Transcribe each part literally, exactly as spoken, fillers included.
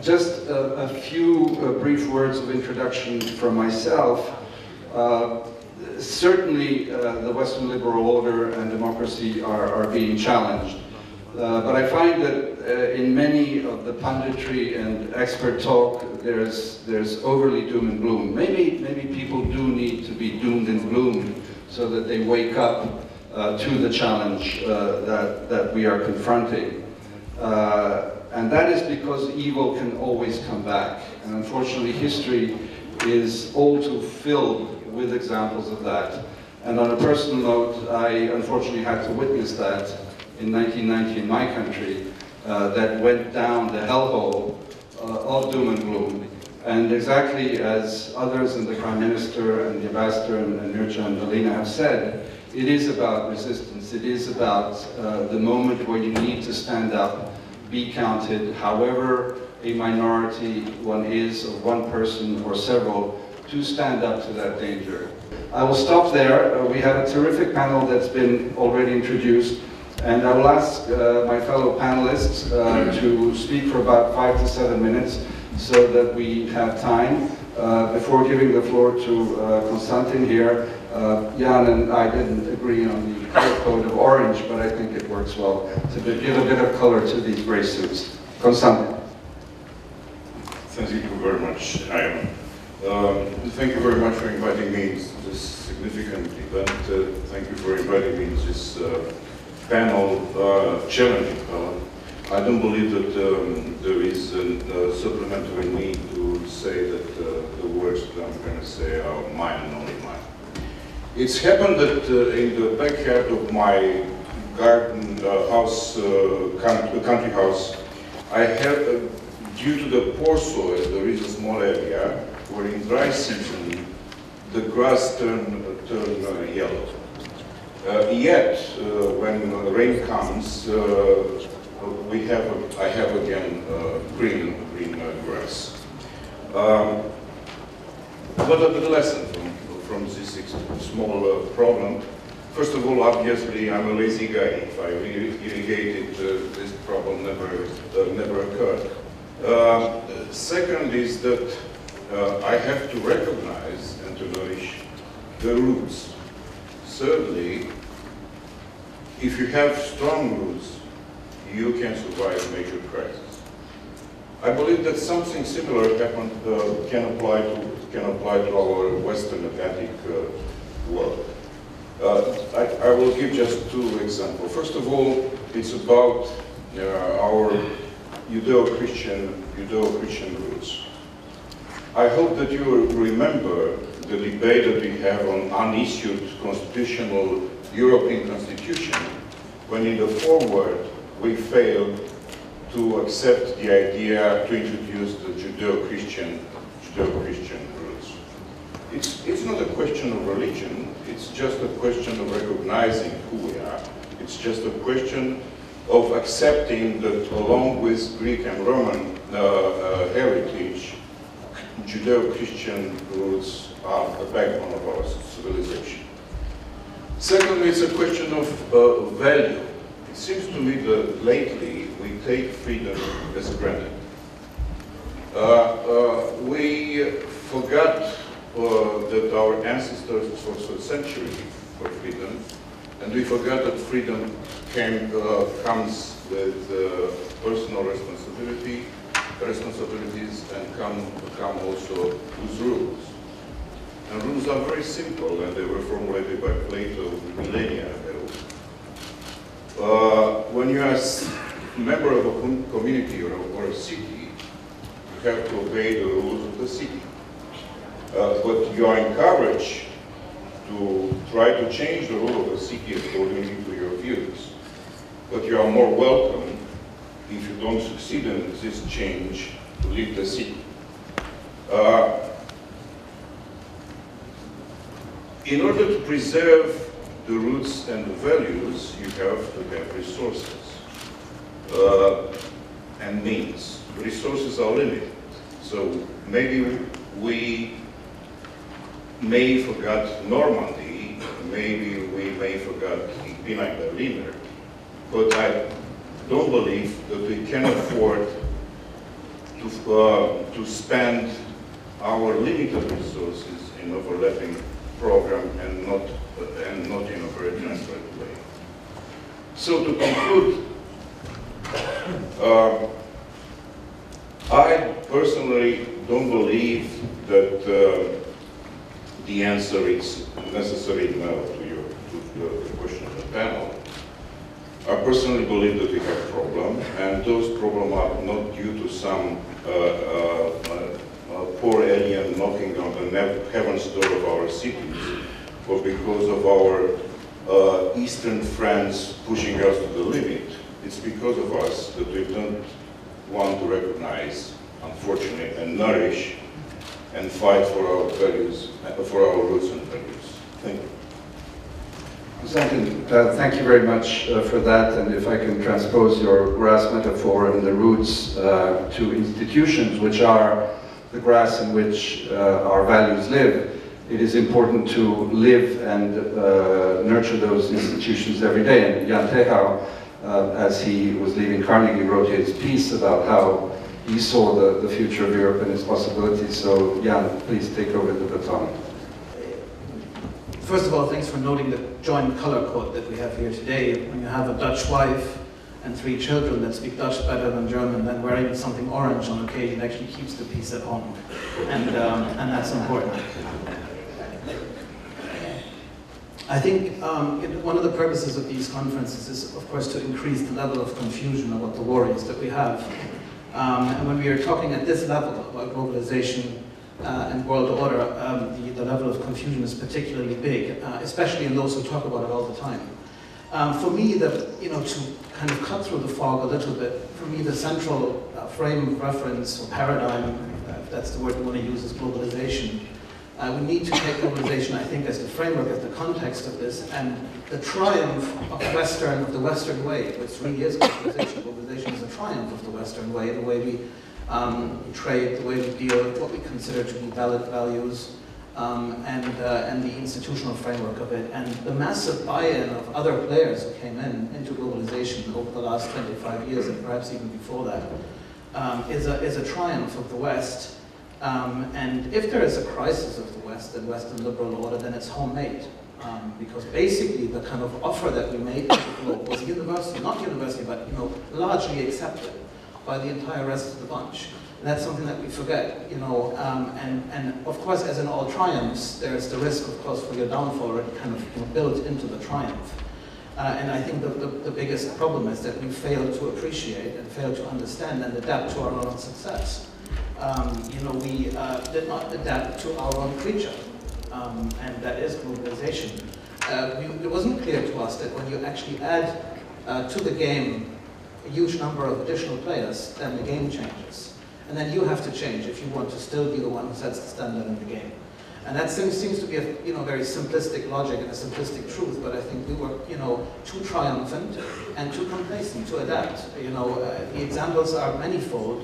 Just a, a few uh, brief words of introduction from myself. Uh, certainly uh, the Western liberal order and democracy are, are being challenged. Uh, but I find that uh, in many of the punditry and expert talk, there's, there's overly doom and gloom. Maybe, maybe people do need to be doomed and gloomed so that they wake up uh, to the challenge uh, that, that we are confronting. Uh, and that is because evil can always come back. And unfortunately, history is all too filled with examples of that. And on a personal note, I unfortunately had to witness that in nineteen ninety in my country, uh, that went down the hellhole uh, of doom and gloom. And exactly as others and the Prime Minister and the Ambassador and, and Mirja and Melina have said, it is about resistance. It is about uh, the moment where you need to stand up, be counted, however a minority one is, or one person or several, to stand up to that danger. I will stop there. Uh, we have a terrific panel that's been already introduced. And I will ask uh, my fellow panelists uh, to speak for about five to seven minutes so that we have time. Uh, before giving the floor to uh, Constantin here, uh, Jan and I didn't agree on the color code of orange, but I think it works well to give a bit of color to these gray suits. Constantin. Thank you very much, Ivan. Um, thank you very much for inviting me to this significant event. Uh, thank you for inviting me to this uh, panel uh, challenge. Uh, I don't believe that um, there is a uh, supplementary need to say that uh, the words that I'm going to say are mine and only mine. It's happened that uh, in the backyard of my garden uh, house, uh, country house, I have, uh, due to the poor soil, there is a small area where in dry season the grass turn, uh, turn uh, yellow. Uh, yet, uh, when uh, rain comes, uh, we have a, I have again uh, green, green uh, grass. Um, what are the lessons from, from this small uh, problem? First of all, obviously, I'm a lazy guy. If I irrigated, uh, this problem never, uh, never occurred. Uh, second is that uh, I have to recognize and to nourish the roots. Thirdly, if you have strong roots, you can survive major crises. I believe that something similar happened, uh, can apply to can apply to our Western Atlantic uh, world. Uh, I, I will give just two examples. First of all, it's about uh, our Judeo-Christian Judeo-Christian roots. I hope that you remember the debate that we have on unissued constitutional European Constitution, when in the foreword we failed to accept the idea to introduce the Judeo-Christian Judeo-Christian rules. It's, it's not a question of religion, it's just a question of recognizing who we are. It's just a question of accepting that along with Greek and Roman uh, uh, heritage, Judeo-Christian roots are the backbone of our civilization. Secondly, it's a question of uh, value. It seems to me that lately we take freedom as granted. Uh, uh, we forgot uh, that our ancestors fought for centuries for freedom, and we forgot that freedom came, uh, comes with uh, personal responsibility. responsibilities and come, come also with rules. And rules are very simple, and they were formulated by Plato millennia ago. Uh, when you are a member of a community or a, or a city, you have to obey the rules of the city. Uh, but you are encouraged to try to change the rule of the city according to your views. But you are more welcome, if you don't succeed in this change, to leave the city. Uh, in order to preserve the roots and the values, you have to have resources uh, and means. Resources are limited, so maybe we may forgot Normandy, maybe we may forgot Ich bin ein Berliner, but I don't believe that we can afford to, uh, to spend our limited resources in overlapping program and not, uh, and not in a very transparent way. So to conclude, uh, I personally don't believe that uh, the answer is necessarily no to, your, to the question of the panel. I personally believe that we have a problem, and those problems are not due to some uh, uh, uh, poor alien knocking on the heaven's door of our cities, but because of our uh, Eastern friends pushing us to the limit. It's because of us that we don't want to recognize, unfortunately, and nourish and fight for our values, for our roots and values. Thank you. Constantin, uh, thank you very much uh, for that, and if I can transpose your grass metaphor and the roots uh, to institutions, which are the grass in which uh, our values live, it is important to live and uh, nurture those institutions every day. And Jan Techau, uh, as he was leaving Carnegie, wrote his piece about how he saw the, the future of Europe and its possibilities. So Jan, please take over the baton. First of all, thanks for noting the joint color code that we have here today. When you have a Dutch wife and three children that speak Dutch better than German, then wearing something orange on occasion actually keeps the peace at home. And, um, and that's important. I think um, it, one of the purposes of these conferences is, of course, to increase the level of confusion about the worries that we have. Um, and when we are talking at this level about globalization, Uh, and world order, um, the, the level of confusion is particularly big, uh, especially in those who talk about it all the time. Um, for me, the, you know, to kind of cut through the fog a little bit, for me the central uh, frame of reference or paradigm, if that's the word we want to use, is globalization. Uh, we need to take globalization, I think, as the framework, as the context of this, and the triumph of Western, of the Western way, which really is globalization. Globalization is a triumph of the Western way, the way we Um, trade, the way we deal with what we consider to be valid values, um, and, uh, and the institutional framework of it, and the massive buy-in of other players who came in into globalization over the last twenty-five years, and perhaps even before that, um, is, a, is a triumph of the West. Um, and if there is a crisis of the West and Western liberal order, then it's homemade. Um, because basically the kind of offer that we made to the globe was universal, not universally, but you know, largely accepted by the entire rest of the bunch. And that's something that we forget, you know, um, and, and of course, as in all triumphs, there's the risk, of course, for your downfall already kind of you know, built into the triumph. Uh, and I think the, the, the biggest problem is that we fail to appreciate and fail to understand and adapt to our own success. Um, you know, we uh, did not adapt to our own creature, um, and that is globalization. Uh, we, it wasn't clear to us that when you actually add uh, to the game a huge number of additional players, then the game changes. And then you have to change if you want to still be the one who sets the standard in the game. And that seems to be a you know, very simplistic logic and a simplistic truth, but I think we were you know, too triumphant and too complacent to adapt. You know, uh, the examples are manifold,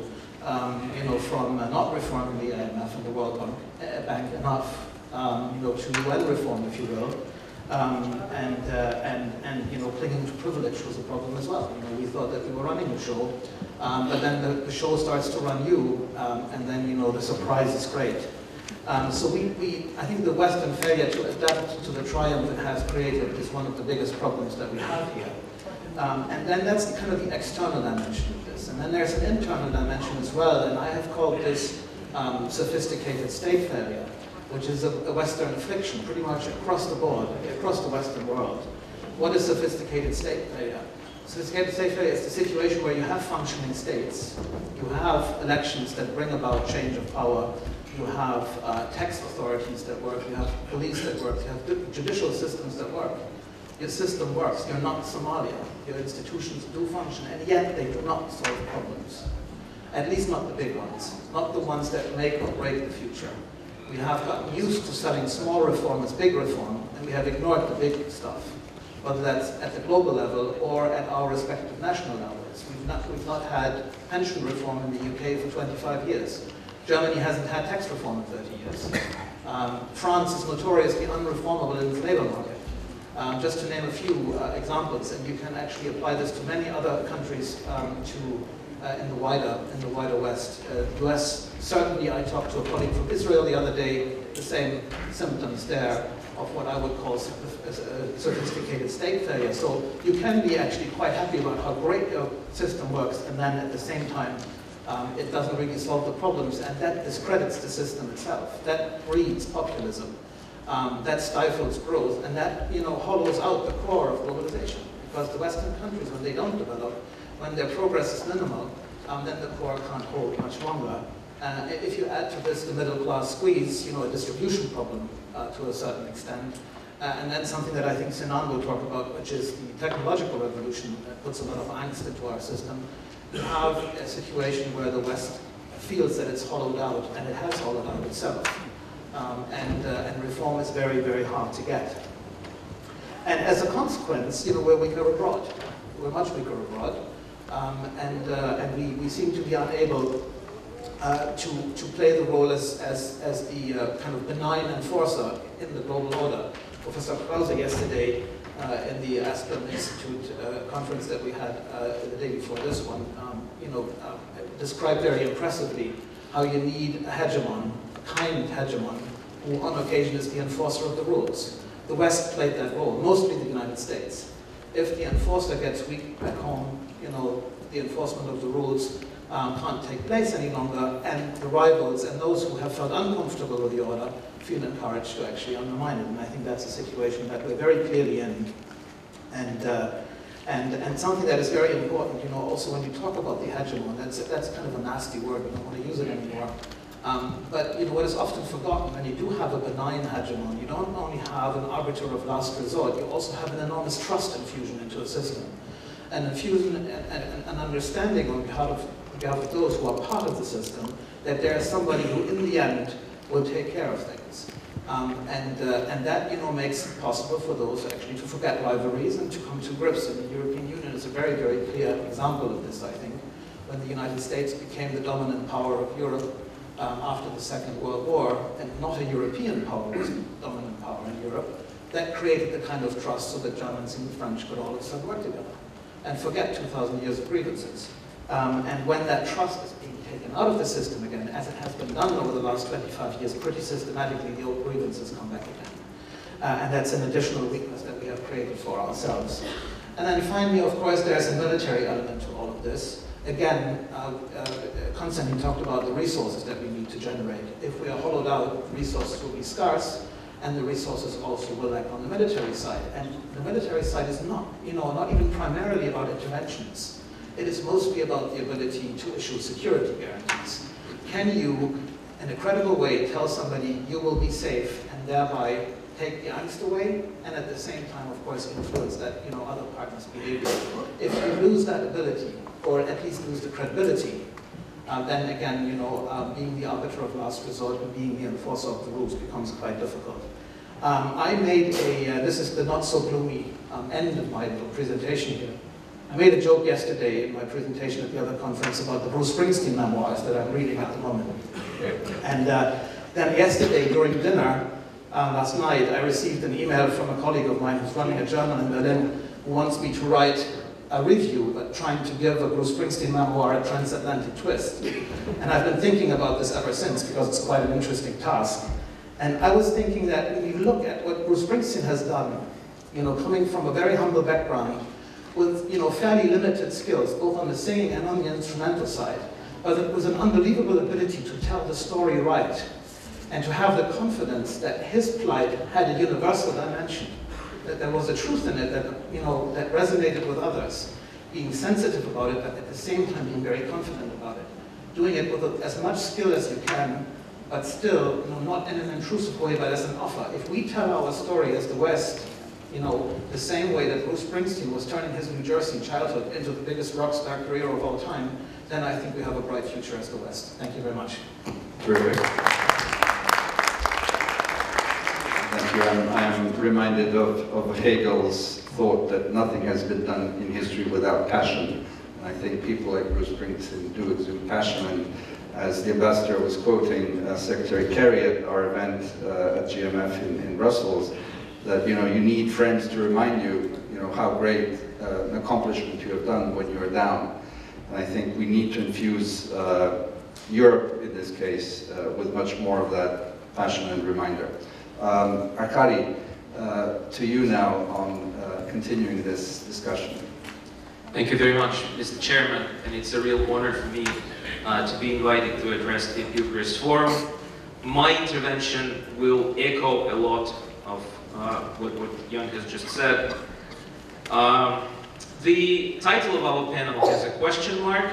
um, you know, from uh, not reforming the I M F and the World Bank, uh, Bank enough um, you know, to well reform, if you will. Um, and, uh, and, and, you know, clinging to privilege was a problem as well. You know, we thought that we were running the show, um, but then the, the show starts to run you, um, and then, you know, the surprise is great. Um, so we, we, I think the Western failure to adapt to the triumph it has created is one of the biggest problems that we have here. Um, and then that's the, kind of the external dimension of this. And then there's an internal dimension as well, and I have called this um, sophisticated state failure, which is a, a Western affliction, pretty much across the board, across the Western world. What is sophisticated state failure? Sophisticated state failure is the situation where you have functioning states, you have elections that bring about change of power, you have uh, tax authorities that work, you have police that work, you have judicial systems that work. Your system works, you're not Somalia. Your institutions do function, and yet they do not solve problems. At least not the big ones, not the ones that make or break the future. We have gotten used to selling small reform as big reform, and we have ignored the big stuff, whether that's at the global level or at our respective national levels. We've not, we've not had pension reform in the U K for twenty-five years. Germany hasn't had tax reform in thirty years. Um, France is notoriously unreformable in its labor market, um, just to name a few uh, examples, and you can actually apply this to many other countries um, to uh, and the wider and the wider West. Uh, U S certainly, I talked to a colleague from Israel the other day. The same symptoms there of what I would call sophisticated state failure. So you can be actually quite happy about how great your system works, and then at the same time, um, it doesn't really solve the problems, and that discredits the system itself. That breeds populism. Um, that stifles growth, and that you know hollows out the core of globalization. Because the Western countries, when they don't develop, when their progress is minimal, um, then the core can't hold much longer. Uh, if you add to this the middle-class squeeze, you know, a distribution problem uh, to a certain extent, uh, and then something that I think Sinan will talk about, which is the technological revolution that puts a lot of angst into our system, you have a situation where the West feels that it's hollowed out, and it has hollowed out itself. Um, and, uh, and reform is very, very hard to get. And as a consequence, you know, we're weaker abroad. We're much weaker abroad, um, and, uh, and we, we seem to be unable Uh, to, to play the role as, as, as the uh, kind of benign enforcer in the global order. Professor Krause yesterday uh, in the Aspen Institute uh, conference that we had uh, the day before this one, um, you know, uh, described very impressively how you need a hegemon, a kind hegemon, who on occasion is the enforcer of the rules. The West played that role, mostly the United States. If the enforcer gets weak back home, you know, the enforcement of the rules Um, can't take place any longer, and the rivals and those who have felt uncomfortable with the order feel encouraged to actually undermine it. And I think that's a situation that we're very clearly in, and uh, and and something that is very important. You know, also when you talk about the hegemon, that's that's kind of a nasty word. We don't want to use it anymore. Um, but you know what is often forgotten when you do have a benign hegemon, you don't only have an arbiter of last resort. You also have an enormous trust infusion into a system, an infusion and an understanding on behalf of of those who are part of the system, that there is somebody who, in the end, will take care of things, um, and uh, and that you know makes it possible for those actually to forget rivalries and to come to grips. And the European Union is a very very clear example of this. I think when the United States became the dominant power of Europe um, after the Second World War, and not a European power was the dominant power in Europe, that created the kind of trust so that Germans and the French could all of a sudden work together and forget two thousand years of grievances. Um, and when that trust is being taken out of the system again, as it has been done over the last twenty-five years, pretty systematically the old grievances come back again. Uh, and that's an additional weakness that we have created for ourselves. And then finally, of course, there's a military element to all of this. Again, uh, uh, Constantin talked about the resources that we need to generate. If we are hollowed out, resources will be scarce, and the resources also will lack on the military side. And the military side is not, you know, not even primarily about interventions. It is mostly about the ability to issue security guarantees. Can you, in a credible way, tell somebody you will be safe and thereby take the angst away, and at the same time, of course, influence that you know other partners' behavior? If you lose that ability, or at least lose the credibility, uh, then again, you know, uh, being the arbiter of last resort and being the enforcer of the rules becomes quite difficult. Um, I made a. Uh, this is the not so gloomy um, end of my little presentation here. I made a joke yesterday in my presentation at the other conference about the Bruce Springsteen memoirs that I'm reading at the moment. And uh, then yesterday during dinner, uh, last night, I received an email from a colleague of mine who's running a journal in Berlin who wants me to write a review, but trying to give a Bruce Springsteen memoir a transatlantic twist. And I've been thinking about this ever since because it's quite an interesting task. And I was thinking that when you look at what Bruce Springsteen has done, you know, coming from a very humble background, with you know, fairly limited skills, both on the singing and on the instrumental side, but it was an unbelievable ability to tell the story right and to have the confidence that his plight had a universal dimension, that there was a truth in it that, you know, that resonated with others, being sensitive about it, but at the same time being very confident about it, doing it with as much skill as you can, but still you know, not in an intrusive way, but as an offer. If we tell our story as the West, you know, the same way that Bruce Springsteen was turning his New Jersey childhood into the biggest rock star career of all time, then I think we have a bright future as the West. Thank you very much. Terrific. Thank you. I'm, I'm reminded of, of Hegel's thought that nothing has been done in history without passion. And I think people like Bruce Springsteen do exude passion. And as the ambassador was quoting uh, Secretary Kerry at our event uh, at G M F in, in Brussels, that you know you need friends to remind you you know how great uh, an accomplishment you have done when you are down, And I think we need to infuse uh, Europe, in this case, uh, with much more of that passion and reminder. Um, Arkady, uh, to you now on uh, continuing this discussion. Thank you very much, Mister Chairman, and it's a real honor for me uh, to be invited to address the Bucharest Forum. My intervention will echo a lot of uh, what, what Jan has just said. Um, the title of our panel is a question mark.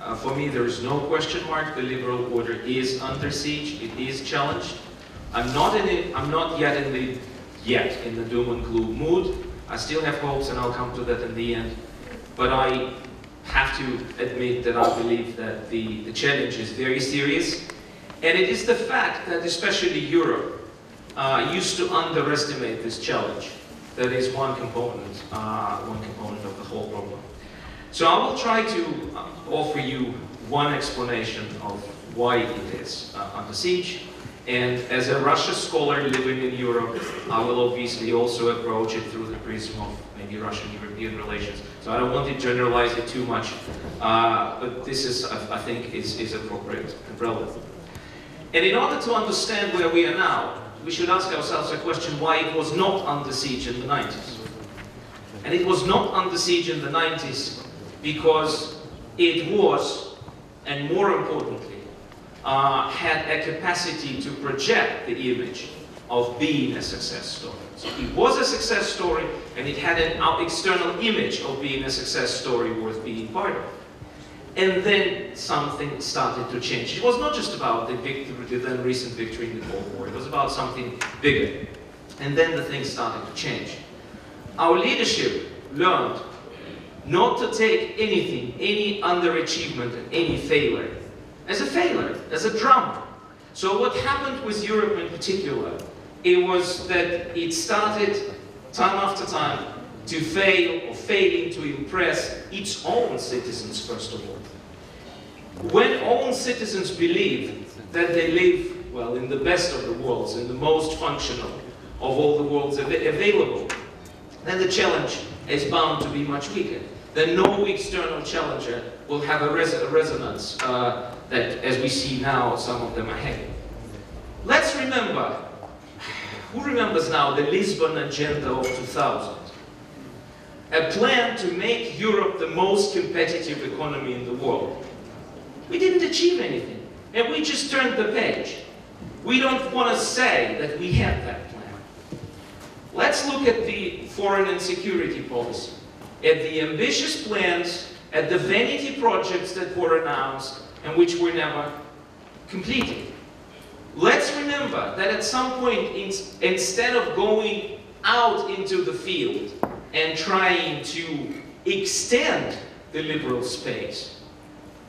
Uh, for me, there is no question mark. The liberal order is under siege. It is challenged. I'm not in it. I'm not yet in the yet in the doom and gloom mood. I still have hopes, and I'll come to that in the end. But I have to admit that I believe that the, the challenge is very serious, and it is the fact that especially Europe uh, used to underestimate this challenge. That is one component, uh, one component of the whole problem. So I will try to uh, offer you one explanation of why it is uh, under siege. And as a Russia scholar living in Europe, I will obviously also approach it through the prism of maybe Russian-European relations. So I don't want to generalize it too much, uh, but this is, I, I think, is, is appropriate and relevant. And in order to understand where we are now, we should ask ourselves a question why it was not under siege in the nineties. And it was not under siege in the nineties because it was, and more importantly, Uh, had a capacity to project the image of being a success story. So it was a success story, and it had an external image of being a success story worth being part of. And then something started to change. It was not just about the victory, the then recent victory in the Cold War. It was about something bigger. And then the thing started to change. Our leadership learned not to take anything, any underachievement, and any failure, as a failure, as a drama. So what happened with Europe in particular, it was that it started time after time to fail or failing to impress its own citizens, first of all. When own citizens believe that they live, well, in the best of the worlds, in the most functional of all the worlds av available, then the challenge is bound to be much weaker. Then no external challenger will have a, res a resonance uh, that, as we see now, some of them are having. Let's remember, who remembers now the Lisbon Agenda of two thousand? A plan to make Europe the most competitive economy in the world. We didn't achieve anything, and we just turned the page. We don't want to say that we had that plan. Let's look at the foreign and security policy, at the ambitious plans, at the vanity projects that were announced, and which were never completed. Let's remember that at some point, in, instead of going out into the field and trying to extend the liberal space,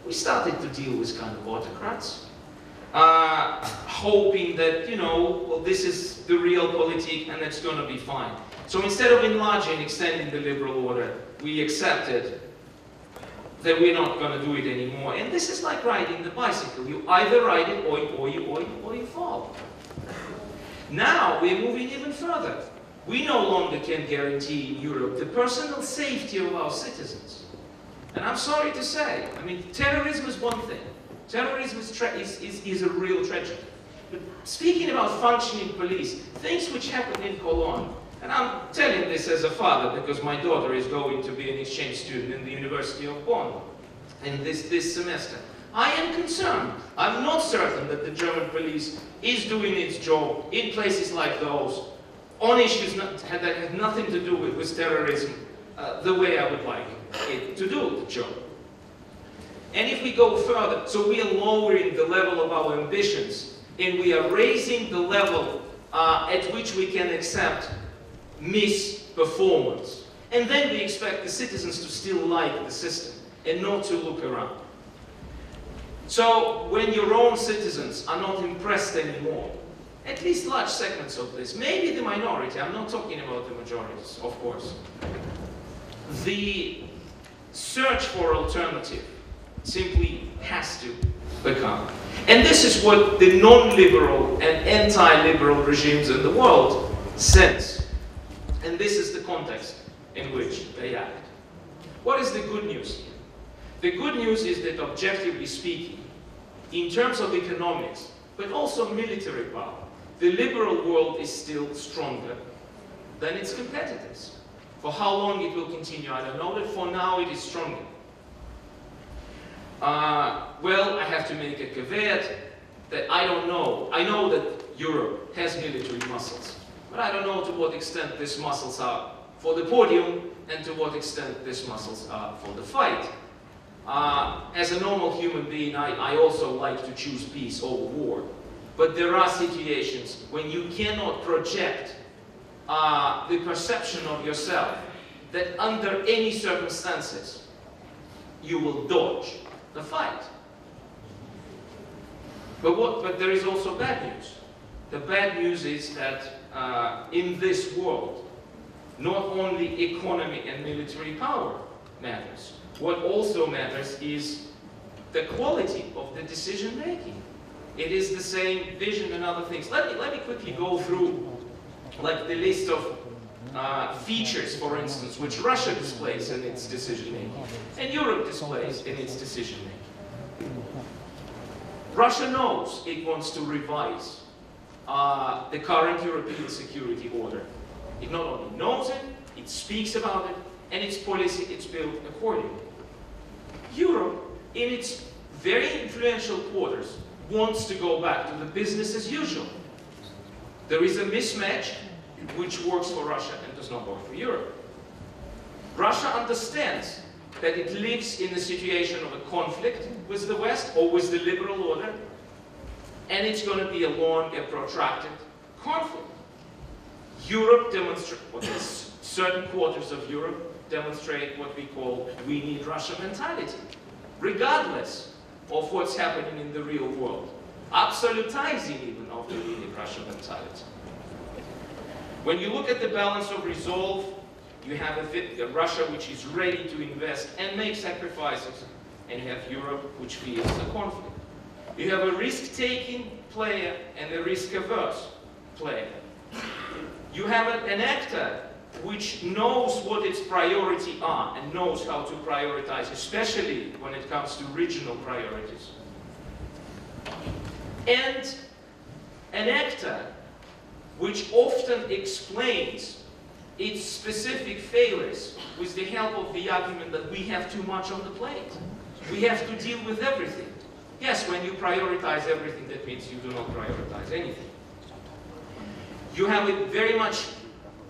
we started to deal with kind of autocrats, uh, hoping that, you know, well, this is the real politic and it's going to be fine. So instead of enlarging, extending the liberal order, we accepted that we're not going to do it anymore. And this is like riding the bicycle. You either ride it or, or, you, or, you, or you fall. Now we're moving even further. We no longer can guarantee in Europe the personal safety of our citizens. And I'm sorry to say, I mean, terrorism is one thing. Terrorism is, is, is, is a real tragedy. But speaking about functioning police, things which happened in Cologne, and I'm telling this as a father because my daughter is going to be an exchange student in the University of Bonn in this, this semester. I am concerned. I'm not certain that the German police is doing its job in places like those on issues not, that have nothing to do with, with terrorism uh, the way I would like it to do the job. And if we go further, so we are lowering the level of our ambitions and we are raising the level uh, at which we can accept misperformance. And then we expect the citizens to still like the system and not to look around. So when your own citizens are not impressed anymore, at least large segments of this, maybe the minority, I'm not talking about the majorities, of course, the search for alternative simply has to become. And this is what the non-liberal and anti-liberal regimes in the world sense. And this is the context in which they act. What is the good news here? The good news is that, objectively speaking, in terms of economics, but also military power, the liberal world is still stronger than its competitors. For how long it will continue, I don't know, but for now it is stronger. Uh, well, I have to make a caveat that I don't know. I know that Europe has military muscles, but I don't know to what extent these muscles are for the podium and to what extent these muscles are for the fight. Uh, as a normal human being, I, I also like to choose peace over war. But there are situations when you cannot project uh, the perception of yourself that under any circumstances you will dodge the fight. But, what, but there is also bad news. The bad news is that uh, in this world, not only economy and military power matters. What also matters is the quality of the decision making. It is the same vision and other things. Let me, let me quickly go through like the list of uh, features, for instance, which Russia displays in its decision making and Europe displays in its decision making. Russia knows it wants to revise uh, the current European security order. It not only knows it, it speaks about it, and its policy is built accordingly. Europe, in its very influential quarters, wants to go back to the business as usual. There is a mismatch which works for Russia and does not work for Europe. Russia understands that it lives in a situation of a conflict with the West or with the liberal order, and it's going to be a long and protracted conflict. Europe demonstrates, certain quarters of Europe demonstrate what we call we need Russia mentality, regardless of what's happening in the real world. Absolutizing even of the we need Russia mentality. When you look at the balance of resolve, you have a, a Russia which is ready to invest and make sacrifices, and you have Europe which fears the conflict. You have a risk-taking player and a risk-averse player. You have an, an actor which knows what its priorities are and knows how to prioritize, especially when it comes to regional priorities. And an actor which often explains its specific failures with the help of the argument that we have too much on the plate. We have to deal with everything. Yes, when you prioritize everything, that means you do not prioritize anything. You have it very much,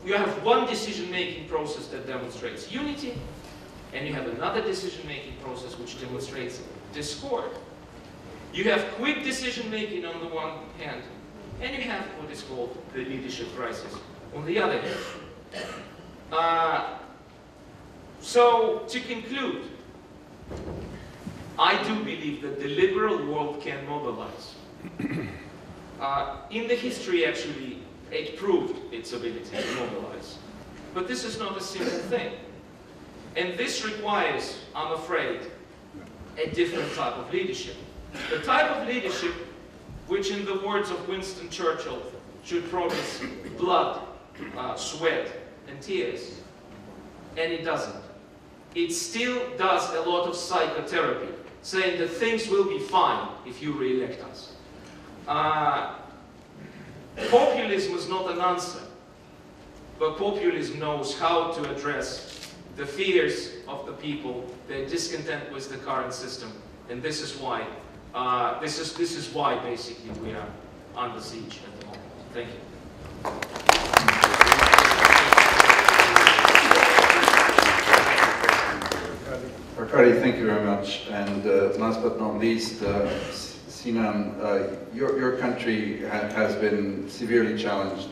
you have one decision-making process that demonstrates unity, and you have another decision-making process which demonstrates discord. You have quick decision-making on the one hand, and you have what is called the leadership crisis on the other hand. Uh, so, to conclude, I do believe that the liberal world can mobilize. Uh, in the history, actually, it proved its ability to mobilize. But this is not a simple thing. And this requires, I'm afraid, a different type of leadership. The type of leadership which, in the words of Winston Churchill, should promise blood, uh, sweat, and tears. And it doesn't. It still does a lot of psychotherapy, saying that things will be fine if you re-elect us. Uh, Populism is not an answer, but populism knows how to address the fears of the people, their discontent with the current system, and this is why, uh, this is, this is why basically we are under siege at the moment. Thank you. Arkady, thank you very much. And uh, last but not least, uh, Sinan, uh, your, your country ha has been severely challenged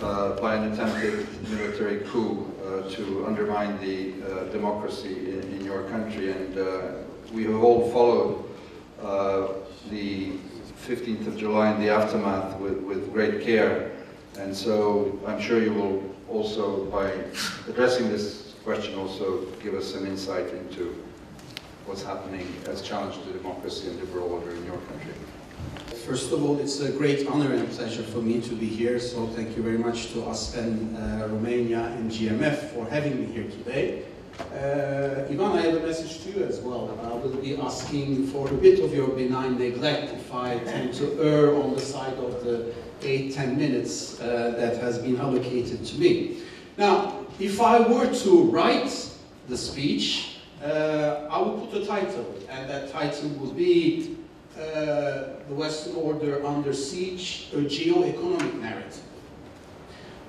uh, by an attempted military coup uh, to undermine the uh, democracy in, in your country. And uh, we have all followed uh, the fifteenth of July and the aftermath with, with great care. And so I'm sure you will also, by addressing this question, also give us some insight into what's happening as challenge to democracy and liberal order in your country. First of all, it's a great honor and pleasure for me to be here, so thank you very much to Aspen uh, Romania and G M F for having me here today. Uh, Ivan, I have a message to you as well. I will be asking for a bit of your benign neglect if I tend to err on the side of the eight, ten minutes uh, that has been allocated to me. Now, if I were to write the speech, uh, I would put a title, and that title would be uh, The Western Order Under Siege, a Geo-Economic Narrative.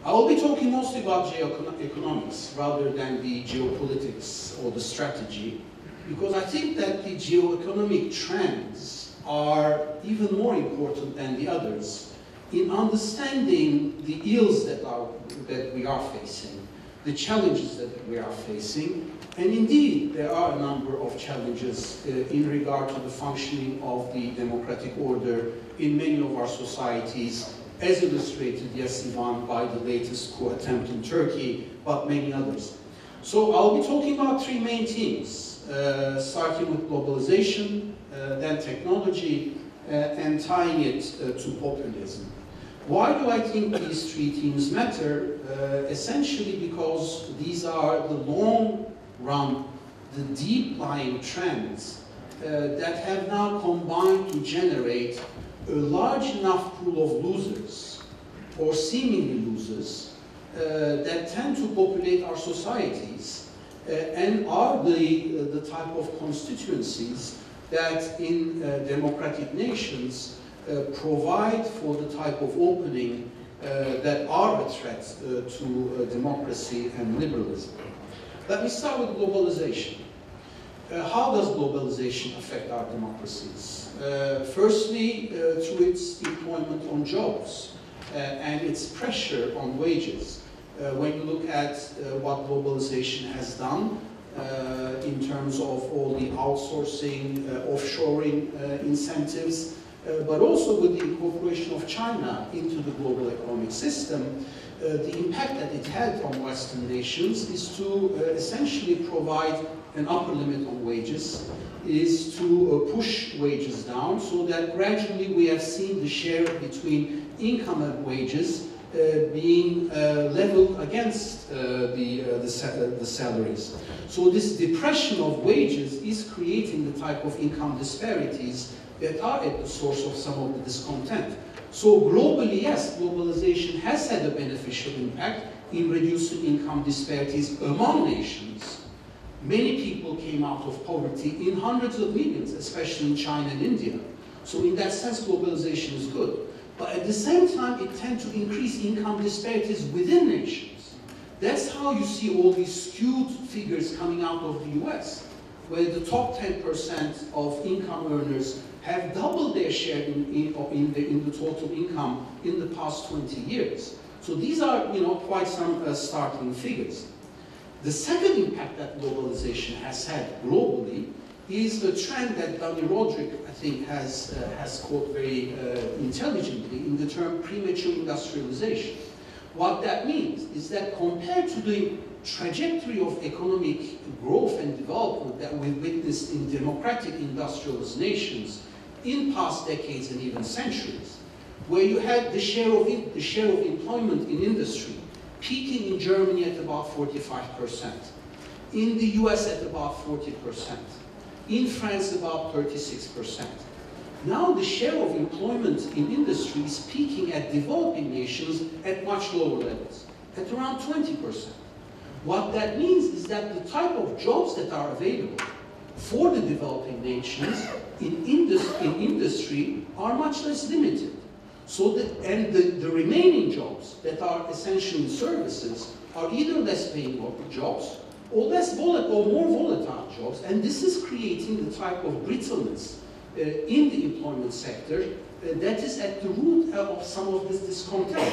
I will be talking mostly about geoeconomics rather than the geopolitics or the strategy, because I think that the geoeconomic trends are even more important than the others in understanding the ills that, are, that we are facing, the challenges that we are facing, and indeed there are a number of challenges uh, in regard to the functioning of the democratic order in many of our societies, as illustrated, yes, Ivan, by the latest coup attempt in Turkey, but many others. So I'll be talking about three main themes, uh, starting with globalization, uh, then technology, uh, and tying it uh, to populism. Why do I think these three themes matter? Uh, essentially because these are the long-run, the deep-lying trends uh, that have now combined to generate a large enough pool of losers, or seemingly losers, uh, that tend to populate our societies uh, and are the, uh, the type of constituencies that in uh, democratic nations uh, provide for the type of opening uh, that are a threat uh, to uh, democracy and liberalism. Let me start with globalization. Uh, how does globalization affect our democracies? Uh, firstly, uh, through its employment on jobs uh, and its pressure on wages. Uh, when you look at uh, what globalization has done uh, in terms of all the outsourcing, uh, offshoring uh, incentives, uh, but also with the incorporation of China into the global economic system, uh, the impact that it had on Western nations is to uh, essentially provide an upper limit on wages, is to uh, push wages down so that gradually we have seen the share between income and wages uh, being uh, leveled against uh, the, uh, the, sa the salaries. So this depression of wages is creating the type of income disparities that are at the source of some of the discontent. So globally, yes, globalization has had a beneficial impact in reducing income disparities among nations. Many people came out of poverty in hundreds of millions, especially in China and India. So in that sense, globalization is good. But at the same time, it tends to increase income disparities within nations. That's how you see all these skewed figures coming out of the U S, where the top ten percent of income earners have doubled their share in, in, in, the, in the total income in the past twenty years. So these are, you know, quite some uh, startling figures. The second impact that globalization has had globally is the trend that Donny Roderick, I think, has, uh, has caught very uh, intelligently in the term premature industrialization. What that means is that compared to the trajectory of economic growth and development that we've witnessed in democratic industrialized nations in past decades and even centuries, where you had the share of, in, the share of employment in industry peaking in Germany at about forty-five percent, in the U S at about forty percent, in France about thirty-six percent. Now the share of employment in industry is peaking at developing nations at much lower levels, at around twenty percent. What that means is that the type of jobs that are available for the developing nations in, indus in industry are much less limited. So that, and the, the remaining jobs that are essential services are either less paying jobs or less volatile or more volatile jobs, and this is creating the type of brittleness uh, in the employment sector uh, that is at the root of some of this discontent,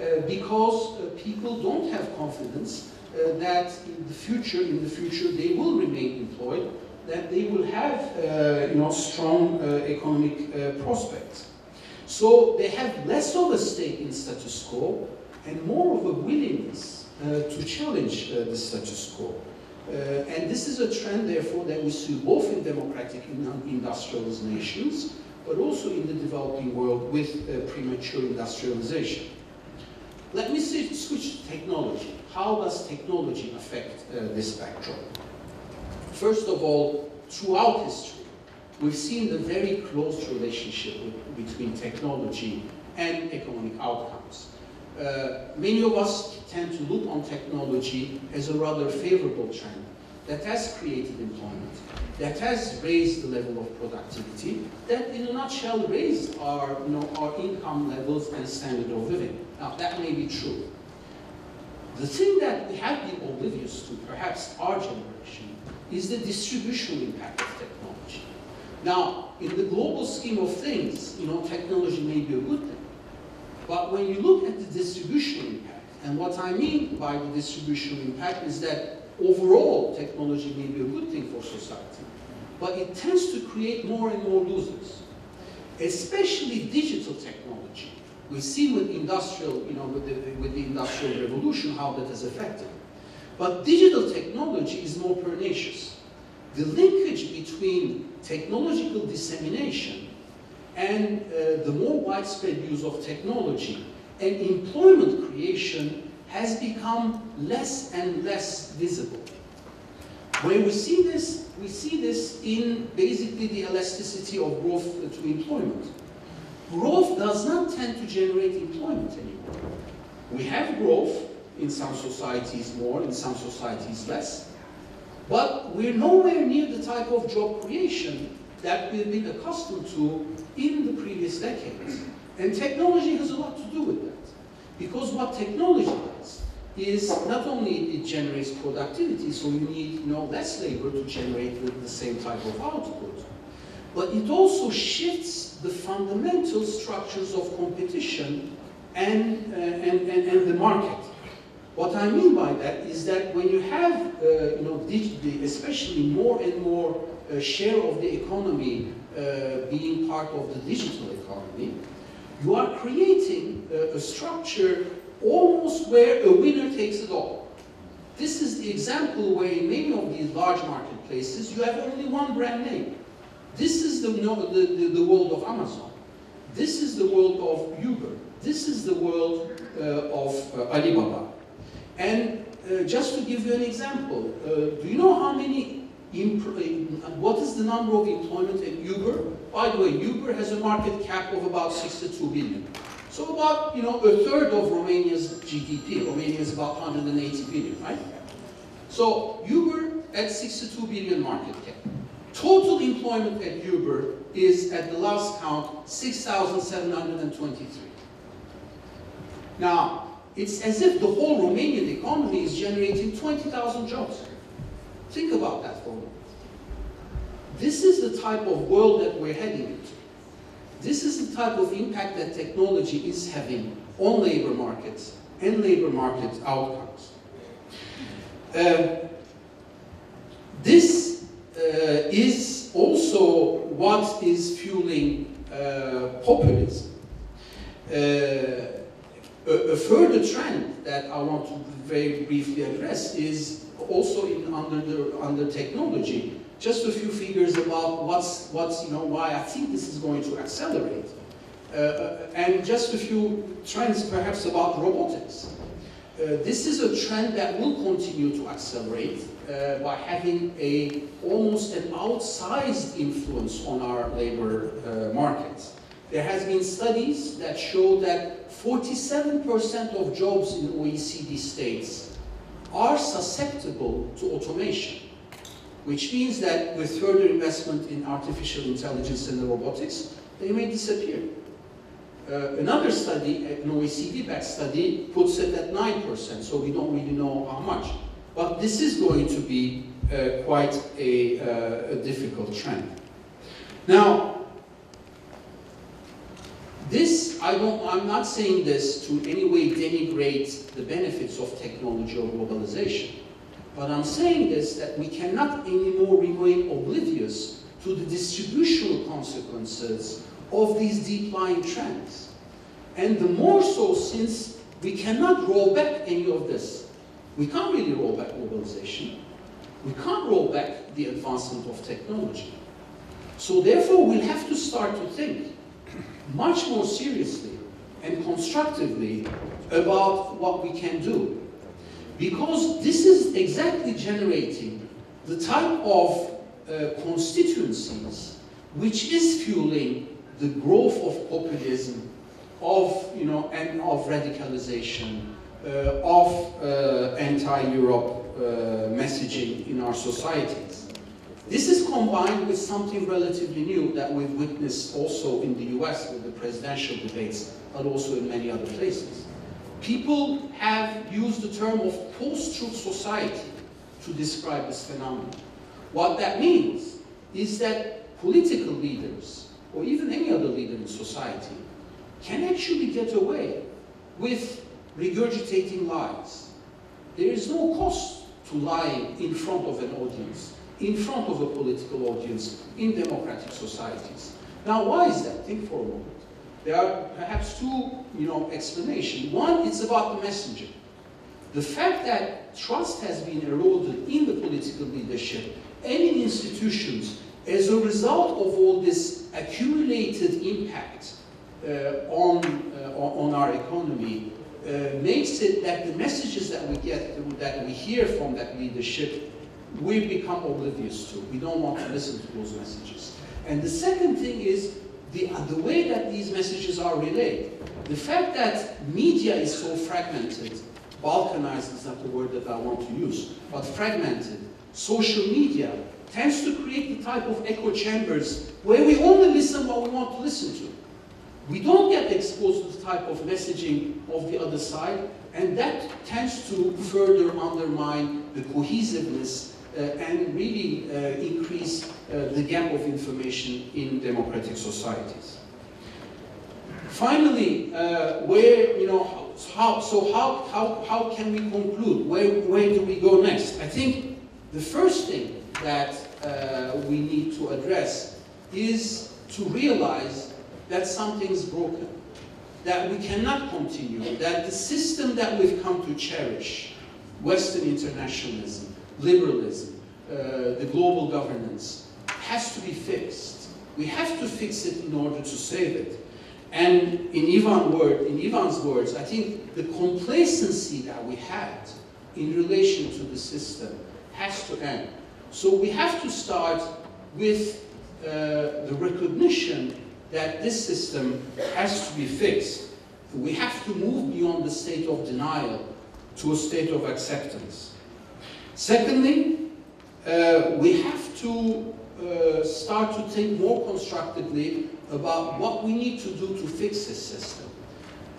uh, because uh, people don't have confidence uh, that in the future, in the future they will remain employed, that they will have uh, you know strong uh, economic uh, prospects. So they have less of a stake in status quo and more of a willingness uh, to challenge uh, the status quo. Uh, and this is a trend, therefore, that we see both in democratic and industrialized nations, but also in the developing world with uh, premature industrialization. Let me switch to technology. How does technology affect uh, this backdrop? First of all, throughout history, we've seen the very close relationship with, between technology and economic outcomes. Uh, many of us tend to look on technology as a rather favorable trend that has created employment, that has raised the level of productivity, that in a nutshell raised our, you know, our income levels and standard of living. Now that may be true. The thing that we have been oblivious to, perhaps our generation, is the distributional impact of technology. Now, in the global scheme of things, you know, technology may be a good thing. But when you look at the distributional impact, and what I mean by the distributional impact is that overall, technology may be a good thing for society, but it tends to create more and more losers, especially digital technology. We see with industrial, you know, with the, with the industrial revolution how that has affected. But digital technology is more pernicious. The linkage between technological dissemination and uh, the more widespread use of technology and employment creation has become less and less visible. When we see this, we see this in basically the elasticity of growth to employment. Growth does not tend to generate employment anymore. We have growth, in some societies more, in some societies less, but we're nowhere near the type of job creation that we've been accustomed to in the previous decades. And technology has a lot to do with that. Because what technology does is not only it generates productivity, so you need you know, less labor to generate the same type of output, but it also shifts the fundamental structures of competition and, uh, and, and, and the market. What I mean by that is that when you have, uh, you know, digitally, especially more and more uh, share of the economy uh, being part of the digital economy, you are creating a, a structure almost where a winner takes it all. This is the example where in many of these large marketplaces, you have only one brand name. This is the, no, the, the, the world of Amazon. This is the world of Uber. This is the world uh, of uh, Alibaba. And uh, just to give you an example, uh, do you know how many, what is the number of employment at Uber? By the way, Uber has a market cap of about sixty-two billion. So about, you know, a third of Romania's G D P. Romania is about one hundred eighty billion, right? So Uber at sixty-two billion market cap. Total employment at Uber is, at the last count, six thousand seven hundred twenty-three. Now, it's as if the whole Romanian economy is generating twenty thousand jobs. Think about that for a moment. This is the type of world that we're heading into. This is the type of impact that technology is having on labor markets and labor market outcomes. Uh, this uh, is also what is fueling uh, populism. Uh, a, a further trend that I want to very briefly address is also in under, the, under technology. Just a few figures about what's, what's, you know, why I think this is going to accelerate. Uh, and just a few trends perhaps about robotics. Uh, this is a trend that will continue to accelerate uh, by having a, almost an outsized influence on our labor uh, markets. There has been studies that show that forty-seven percent of jobs in O E C D states are susceptible to automation, which means that with further investment in artificial intelligence and the robotics, they may disappear. Uh, another study, an O E C D-backed study, puts it at nine percent, so we don't really know how much. But this is going to be uh, quite a, uh, a difficult trend. Now, this, I don't, I'm not saying this to in any way denigrate the benefits of technology or globalization. But I'm saying this, that we cannot anymore remain oblivious to the distributional consequences of these deep-lying trends. And the more so since we cannot roll back any of this. We can't really roll back globalization. We can't roll back the advancement of technology. So therefore, we'll have to start to think much more seriously and constructively about what we can do. Because this is exactly generating the type of uh, constituencies which is fueling the growth of populism, of, you know, and of radicalization, uh, of uh, anti-Europe uh, messaging in our societies. This is combined with something relatively new that we've witnessed also in the U S with the presidential debates, but also in many other places. People have used the term of post-truth society to describe this phenomenon. What that means is that political leaders, or even any other leader in society, can actually get away with regurgitating lies. There is no cost to lying in front of an audience, in front of a political audience, in democratic societies. Now, why is that? Think for a moment. There are perhaps two, you know, explanations. One, it's about the messenger. The fact that trust has been eroded in the political leadership and in institutions as a result of all this accumulated impact Uh, on, uh, on our economy uh, makes it that the messages that we get, that we hear from that leadership, we become oblivious to. We don't want to listen to those messages. And the second thing is the, uh, the way that these messages are relayed. The fact that media is so fragmented, balkanized is not the word that I want to use, but fragmented, social media tends to create the type of echo chambers where we only listen what we want to listen to. We don't get exposed to the type of messaging of the other side, and that tends to further undermine the cohesiveness uh, and really uh, increase uh, the gap of information in democratic societies. Finally, uh, where, you know, how, so how, how, how can we conclude? Where, where do we go next? I think the first thing that uh, we need to address is to realize that something is broken, that we cannot continue, that the system that we've come to cherish, Western internationalism, liberalism, uh, the global governance, has to be fixed. We have to fix it in order to save it. And in, Ivan word, in Ivan's words, I think the complacency that we had in relation to the system has to end. So we have to start with uh, the recognition that this system has to be fixed. We have to move beyond the state of denial to a state of acceptance. Secondly, uh, we have to uh, start to think more constructively about what we need to do to fix this system.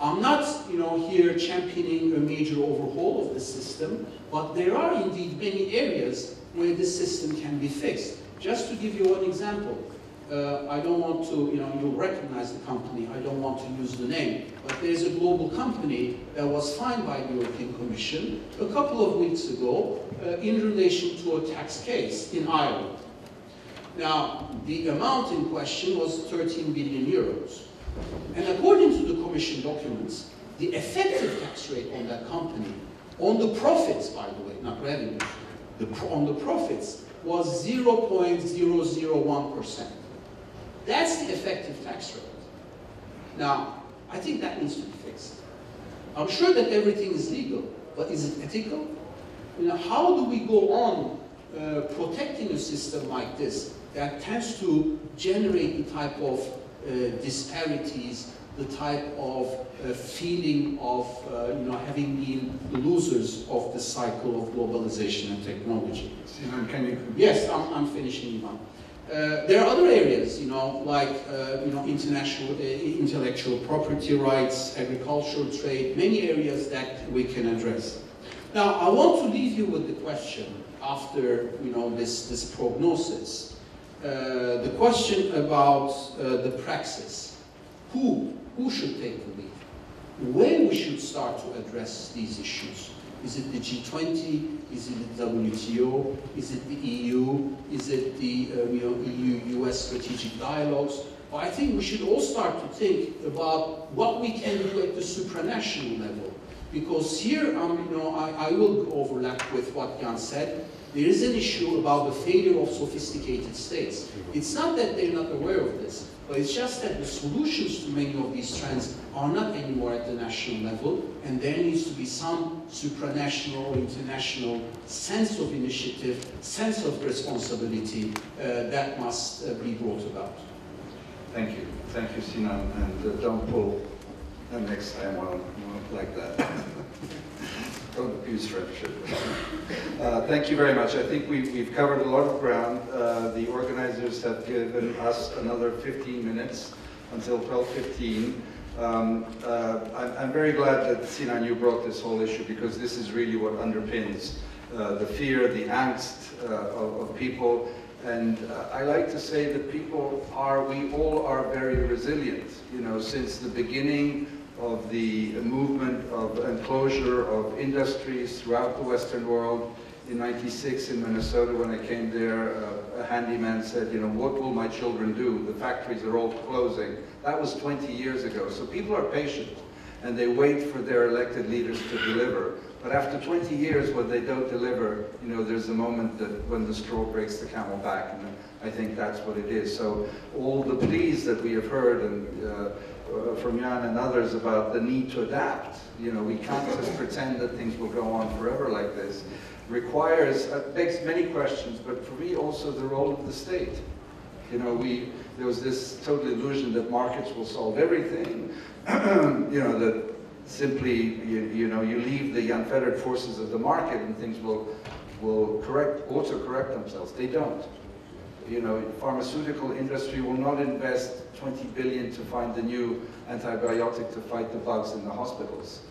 I'm not, you know, here championing a major overhaul of the system, but there are indeed many areas where this system can be fixed. Just to give you one example, Uh, I don't want to, you know, you recognize the company, I don't want to use the name, but there's a global company that was fined by the European Commission a couple of weeks ago uh, in relation to a tax case in Ireland. Now, the amount in question was thirteen billion euros. And according to the Commission documents, the effective tax rate on that company, on the profits, by the way, not revenue, the pro on the profits was zero point zero zero one percent. That's the effective tax rate. Now, I think that needs to be fixed. I'm sure that everything is legal, but is it ethical? You know, how do we go on uh, protecting a system like this that tends to generate the type of uh, disparities, the type of uh, feeling of uh, you know, having been the losers of the cycle of globalization and technology? Sinan, can you? Yes, I'm, I'm finishing, Ivan. Uh, there are other areas, you know, like uh, you know, international, uh, intellectual property rights, agricultural trade, many areas that we can address. Now, I want to leave you with the question after, you know, this, this prognosis. Uh, the question about uh, the praxis. Who, who should take the lead? Where we should start to address these issues? Is it the G twenty? Is it the W T O? Is it the E U? Is it the uh, you know, E U U S strategic dialogues? Well, I think we should all start to think about what we can do at the supranational level because here, um, you know, I, I will overlap with what Jan said. There is an issue about the failure of sophisticated states. It's not that they're not aware of this, but it's just that the solutions to many of these trends are not anymore at the national level, and there needs to be some supranational or international sense of initiative, sense of responsibility uh, that must uh, be brought about. Thank you. Thank you, Sinan, and uh, don't pull the next time on like that. Uh, thank you very much. I think we've, we've covered a lot of ground. Uh, the organizers have given us another fifteen minutes until twelve fifteen. Um, uh, I'm, I'm very glad that, Sinan, you brought this whole issue, because this is really what underpins uh, the fear, the angst uh, of, of people. And uh, I like to say that people are, we all are very resilient. You know, since the beginning of the movement of and closure of industries throughout the Western world. In ninety-six in Minnesota, when I came there, uh, a handyman said, you know, what will my children do? The factories are all closing. That was twenty years ago. So people are patient, and they wait for their elected leaders to deliver. But after twenty years, when they don't deliver, you know, there's a moment that when the straw breaks the camel back, and I think that's what it is. So all the pleas that we have heard, and uh, from Jan and others, about the need to adapt, you know, we can't just pretend that things will go on forever like this, requires, uh, begs many questions, but for me also the role of the state. You know, we, there was this total illusion that markets will solve everything, you know, that simply, you, you know, you leave the unfettered forces of the market and things will, will correct, auto-correct themselves. They don't. You know, pharmaceutical industry will not invest twenty billion dollars to find the new antibiotic to fight the bugs in the hospitals.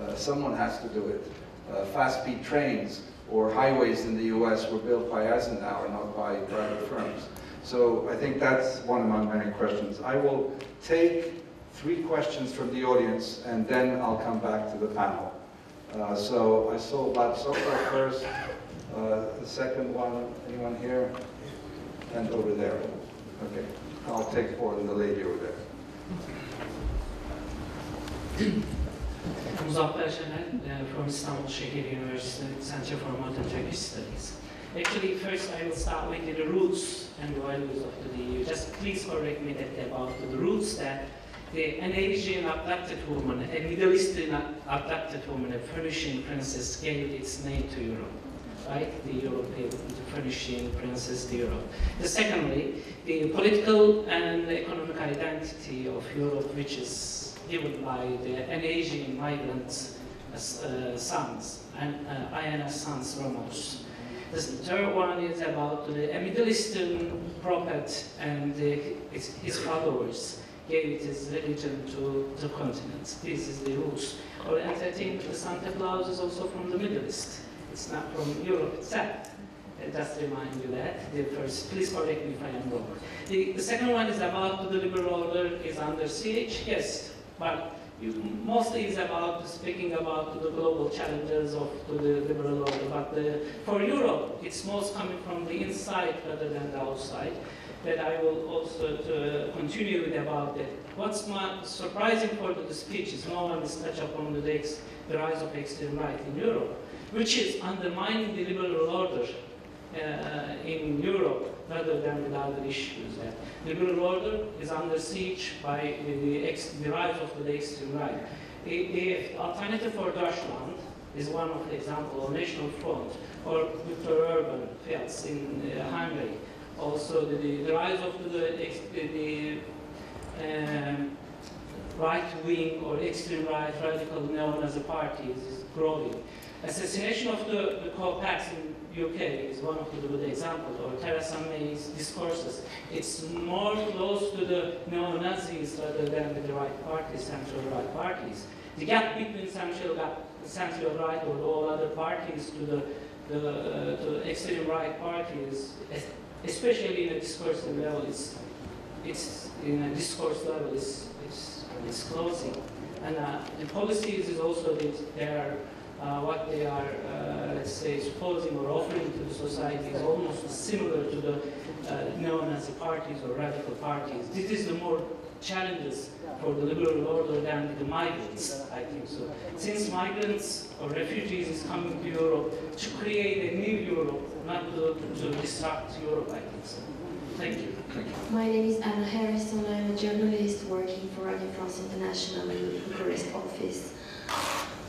Uh, someone has to do it. Uh, fast-speed trains or highways in the U S were built by Eisenhower, not by private firms. So I think that's one among many questions. I will take three questions from the audience, and then I'll come back to the panel. Uh, so I saw Vlad first, uh, the second one, anyone here? And over there. Okay. I'll take forward the lady over there. Muzaffer Şener from Istanbul Şehir University, Center for Modern Turkish Studies. Actually, first I will start with the roots and the values of the E U. Just please correct me that about the roots that the, an Asian abducted woman, a Middle Eastern abducted woman, a Phoenician princess, gave its name to Europe. Right, the European, the Phoenician princess to Europe. The secondly, the political and economic identity of Europe, which is given by the an Asian migrant uh, sons, and uh, Ayana sons Ramos. The third one is about the a Middle Eastern prophet and the, his, his followers gave his religion to the continent. This is the roots. Or and I think the Santa Claus is also from the Middle East. It's not from Europe itself. I just remind you that. The first, please correct me if I am wrong. The, the second one is about the liberal order is under siege. Yes, but you, mostly it's about speaking about the global challenges of to the liberal order. But the, for Europe, it's most coming from the inside rather than the outside. That I will also to continue with about that. What's my, surprising for the speech is no one is touched upon the, ex, the rise of extreme right in Europe, which is undermining the liberal order uh, in Europe rather than the other issues. That the liberal order is under siege by the, the, ex, the rise of the extreme right. The, the alternative for Deutschland is one of the examples of National Front or Viktor Orban fields in uh, Hungary. Also the, the, the rise of the, the, the um, right wing or extreme right radical neo-Nazi parties is growing. Assassination of the, the co-pax in U K is one of the good examples, or Theresa May's discourses. It's more close to the neo-Nazis rather than the right parties, central right parties. The gap between central, central right or all other parties to the, the uh, to extreme right parties, especially in a discourse level, is it's in a discourse level is it's, it's closing, and uh, the policies is also that they are. Uh, what they are, uh, let's say, supposing or offering to the society is almost similar to the uh, neo-Nazi parties or radical parties. This is the more challenges for the liberal order than the migrants, I think so. Since migrants or refugees is coming to Europe to create a new Europe, not to, to disrupt Europe, I think so. Thank you. Thank you. My name is Anna Harrison. I'm a journalist working for Radio France International in the Bucharest office.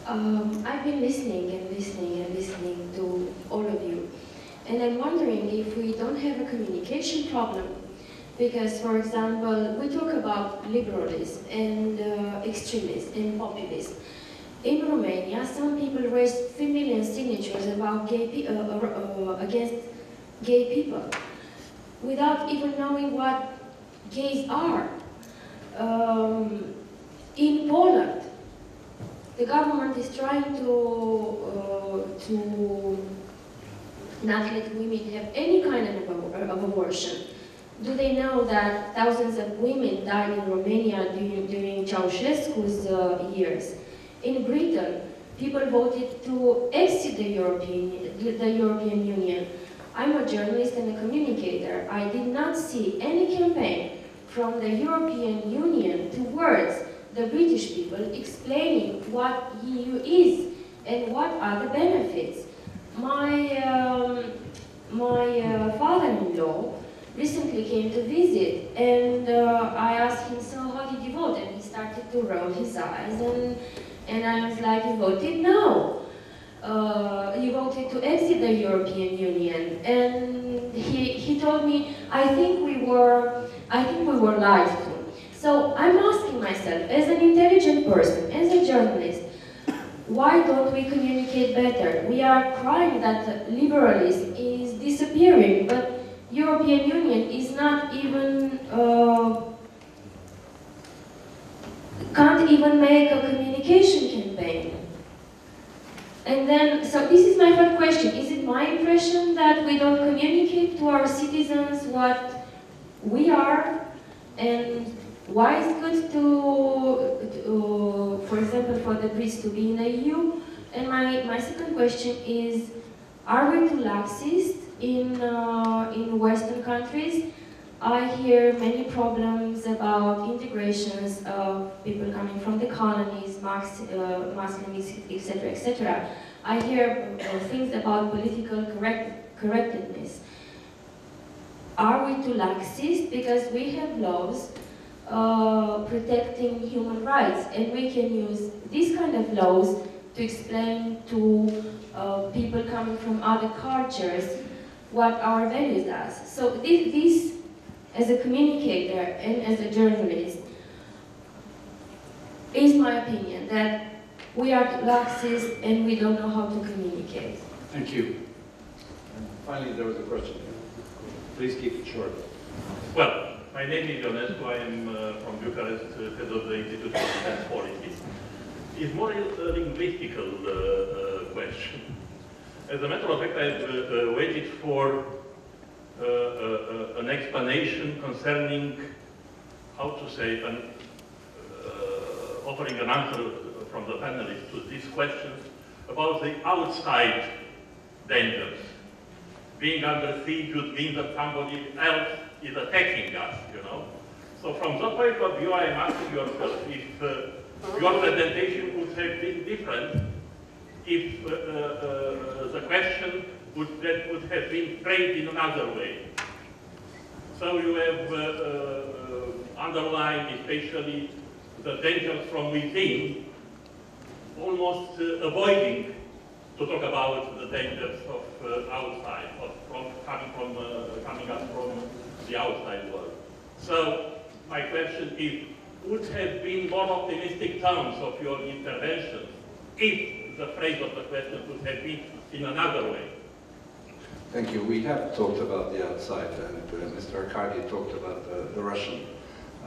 Um, I've been listening and listening and listening to all of you. And I'm wondering if we don't have a communication problem. Because, for example, we talk about liberalism and uh, extremism and populism. In Romania, some people raised three million signatures about gay pe uh, uh, against gay people, without even knowing what gays are. Um, in Poland, the government is trying to uh, to not let women have any kind of, of abortion. Do they know that thousands of women died in Romania during, during Ceausescu's uh, years? In Britain, people voted to exit the European, the European Union. I'm a journalist and a communicator. I did not see any campaign from the European Union towards the British people explaining what E U is and what are the benefits. My, um, my uh, father-in-law recently came to visit, and uh, I asked him, so how did you vote? And he started to roll his eyes, and, and I was like, you voted no. Uh, you voted to exit the European Union. And he, he told me, I think we were, I think we were lied to. So I'm asking myself, as an intelligent person, as a journalist, why don't we communicate better? We are crying that liberalism is disappearing, but European Union is not even, uh, can't even make a communication campaign. And then, so this is my first question. Is it my impression that we don't communicate to our citizens what we are? And why it's good to, to for example, for the Greeks to be in the E U? And my, my second question is, are we too laxist in uh, in Western countries? I hear many problems about integrations of people coming from the colonies, Marx, uh, Muslims, et cetera, et cetera. I hear uh, things about political correct correctness. Are we too laxist? Because we have laws uh, protecting human rights, and we can use these kind of laws to explain to uh, people coming from other cultures what our values are. So this, this, as a communicator and as a journalist, is my opinion that we are laxist and we don't know how to communicate. Thank you. And finally, there was a question. Please keep it short. Well, my name is Jan Techau. I am uh, from Bucharest, uh, head of the Institute of Policy. It's more a linguistic uh, uh, question. As a matter of fact, I've uh, uh, waited for uh, uh, uh, an explanation concerning, how to say, an, uh, offering an answer from the panelists to these questions about the outside dangers. Being under siege would mean that somebody else is attacking us, you know? So from that point of view, I am asking yourself if uh, your presentation would have been different if uh, uh, the question would, that would have been phrased in another way. So you have uh, uh, underlined especially the dangers from within, almost uh, avoiding to talk about the dangers of uh, outside, of from, coming, from, uh, coming up from the outside world. So my question is, would have been more optimistic terms of your intervention if the phrase of the question could have been in another way. Thank you. We have talked about the outside, and uh, Mister Arkady talked about the, the Russian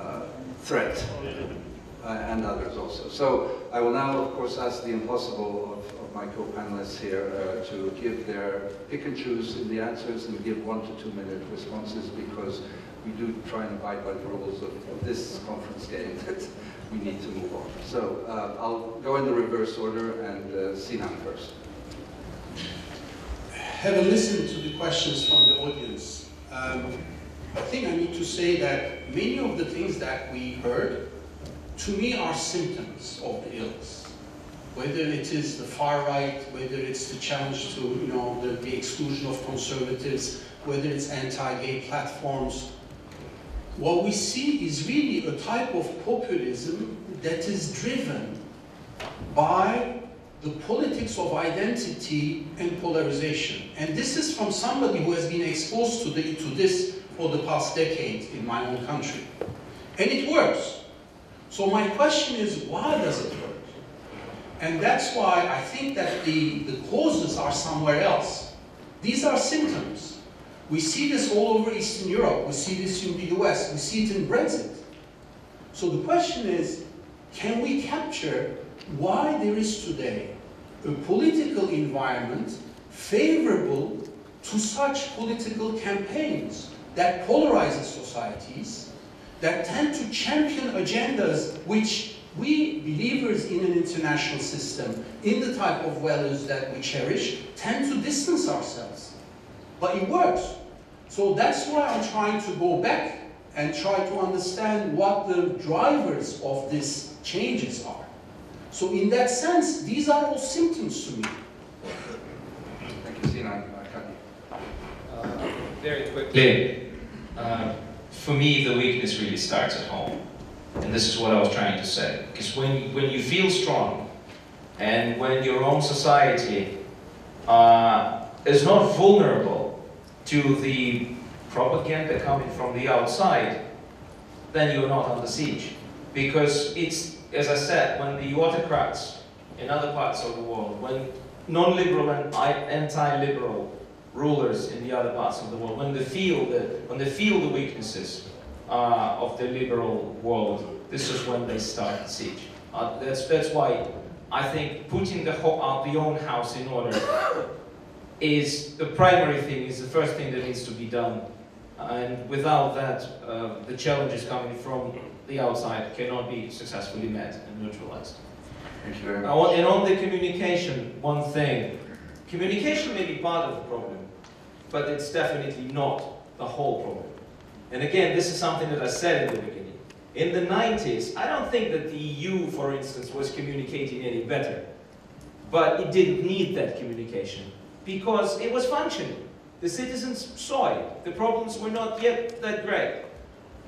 uh, threat, uh, and others also. So I will now, of course, ask the impossible of, of my co-panelists here uh, to give their pick and choose in the answers and give one to two minute responses, because we do try and abide by the rules of, of this conference game. We need to move on. So uh, I'll go in the reverse order, and uh, Sinan first. Having listened to the questions from the audience, um, think I need to say that many of the things that we heard, to me, are symptoms of the ills. Whether it is the far right, whether it's the challenge to, you know, the, the exclusion of conservatives, whether it's anti-gay platforms. What we see is really a type of populism that is driven by the politics of identity and polarization. And this is from somebody who has been exposed to, the, to this for the past decade in my own country. And it works. So my question is, why does it work? And that's why I think that the, the causes are somewhere else. These are symptoms. We see this all over Eastern Europe. We see this in the U S. We see it in Brexit. So the question is, can we capture why there is today a political environment favorable to such political campaigns that polarizes societies, that tend to champion agendas which we, believers in an international system, in the type of values that we cherish, tend to distance ourselves. But it works. So that's why I'm trying to go back and try to understand what the drivers of these changes are. So in that sense, these are all symptoms to me. Thank you, Sinan. Uh, very quickly, uh, for me, the weakness really starts at home. And this is what I was trying to say. Because when, when you feel strong, and when your own society uh, is not vulnerable to the propaganda coming from the outside, then you're not under siege. Because it's, as I said, when the autocrats in other parts of the world, when non-liberal and anti-liberal rulers in the other parts of the world, when they feel the, when they feel the weaknesses, Uh, of the liberal world, this is when they start the siege. Uh, that's, that's why I think putting the, whole, uh, the own house in order is the primary thing, is the first thing that needs to be done. Uh, and without that, uh, the challenges coming from the outside cannot be successfully met and neutralized. Thank you very much. Uh, and on the communication, one thing. Communication may be part of the problem, but it's definitely not the whole problem. And again, this is something that I said in the beginning. In the nineties, I don't think that the E U, for instance, was communicating any better. But it didn't need that communication because it was functioning. The citizens saw it. The problems were not yet that great.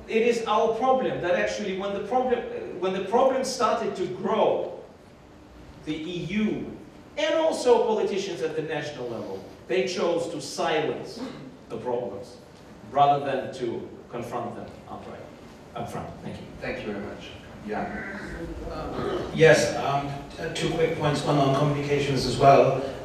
It is our problem that actually when the problem, when the problem started to grow, the E U and also politicians at the national level, they chose to silence the problems rather than to confront them upright, up front. Thank you. Thank you very much. Yeah. Um, yes, um, two quick points, one on communications as well.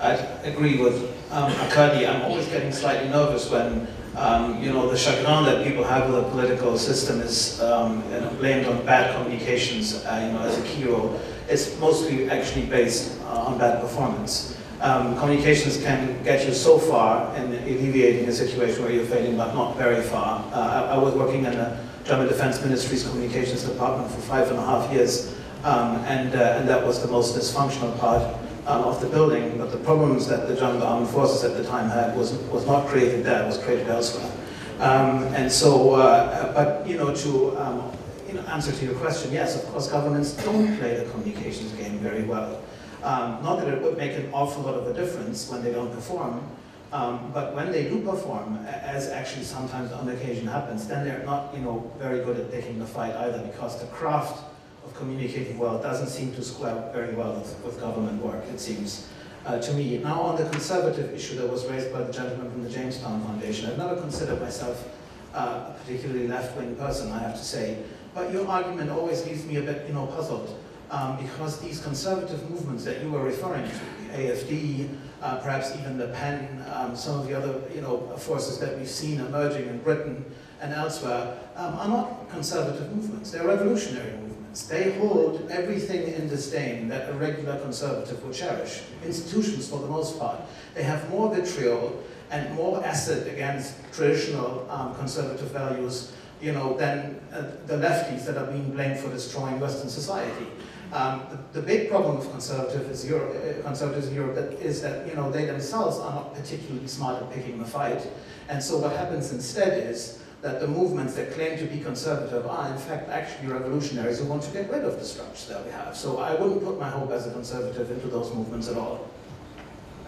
I agree with um, Arkady. I'm always getting slightly nervous when um, you know, the chagrin that people have with the political system is um, you know, blamed on bad communications uh, you know, as a key role. It's mostly actually based on bad performance. Um, communications can get you so far in alleviating a situation where you're failing, but not very far. Uh, I, I was working in the German Defense Ministry's communications department for five and a half years, um, and, uh, and that was the most dysfunctional part um, of the building. But the problems that the German Armed Forces at the time had was, was not created there, it was created elsewhere. Um, and so, uh, but you know, to um, you know, answer to your question, yes, of course, governments don't play the communications game very well. Um, not that it would make an awful lot of a difference when they don't perform, um, but when they do perform, as actually sometimes on occasion happens, then they're not, you know, very good at taking the fight either, because the craft of communicating well doesn't seem to square very well with, with government work, it seems, uh, to me. Now, on the conservative issue that was raised by the gentleman from the Jamestown Foundation, I've never considered myself uh, a particularly left-wing person, I have to say, but your argument always leaves me a bit, you know, puzzled. Um, because these conservative movements that you were referring to, the A F D, uh, perhaps even the P E N, um, some of the other you know, forces that we've seen emerging in Britain and elsewhere, um, are not conservative movements. They're revolutionary movements. They hold everything in disdain that a regular conservative would cherish. Institutions, for the most part. They have more vitriol and more acid against traditional um, conservative values you know, than uh, the lefties that are being blamed for destroying Western society. Um, the, the big problem of conservative is Europe, uh, conservatives in Europe that is that you know, they themselves are not particularly smart at picking the fight. And so what happens instead is that the movements that claim to be conservative are in fact actually revolutionaries who want to get rid of the structures that we have. So I wouldn't put my hope as a conservative into those movements at all.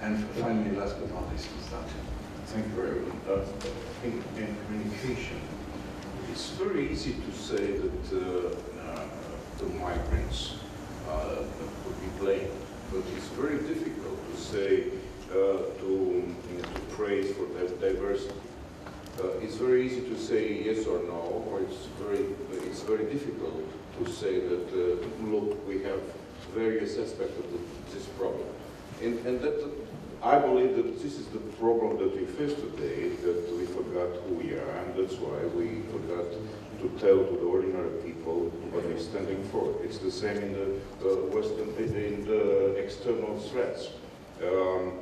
And finally, last but not least, thank you very much. I think in communication, it's very easy to say that uh, uh, the migrants uh, could be blamed, but it's very difficult to say, uh, to, you know, to praise for their diversity. Uh, it's very easy to say yes or no, or it's very, it's very difficult to say that, uh, look, we have various aspects of the, this problem. And, and that, I believe that this is the problem that we face today, that we forgot who we are, and that's why we forgot to tell to the ordinary people what we're standing for. It's the same in the uh, Western, in the external threats. Um,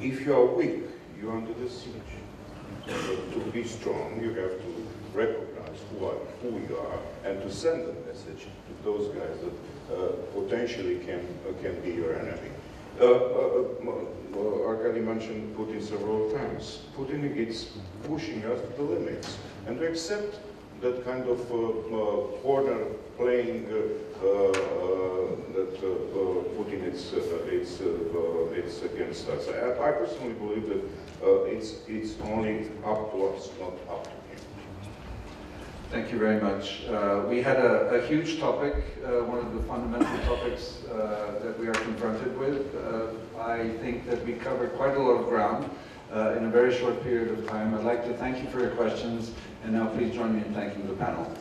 if you are weak, you're under the siege. But to be strong, you have to recognize who, are, who you are, and to send a message to those guys that uh, potentially can, uh, can be your enemy. Uh, uh, uh, Arkady mentioned Putin several times. Putin is pushing us to the limits, and we accept that kind of uh, uh, corner playing uh, uh, that uh, uh, Putin is uh, it's, uh, uh, it's against us. I, I personally believe that uh, it's, it's only up to us, not up to him. Thank you very much. Uh, we had a, a huge topic, uh, one of the fundamental topics uh, that we are confronted with. Uh, I think that we covered quite a lot of ground uh, in a very short period of time. I'd like to thank you for your questions. And now please join me in thanking the panel.